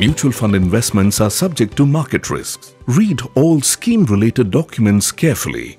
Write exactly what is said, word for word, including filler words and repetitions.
Mutual fund investments are subject to market risks. Read all scheme-related documents carefully.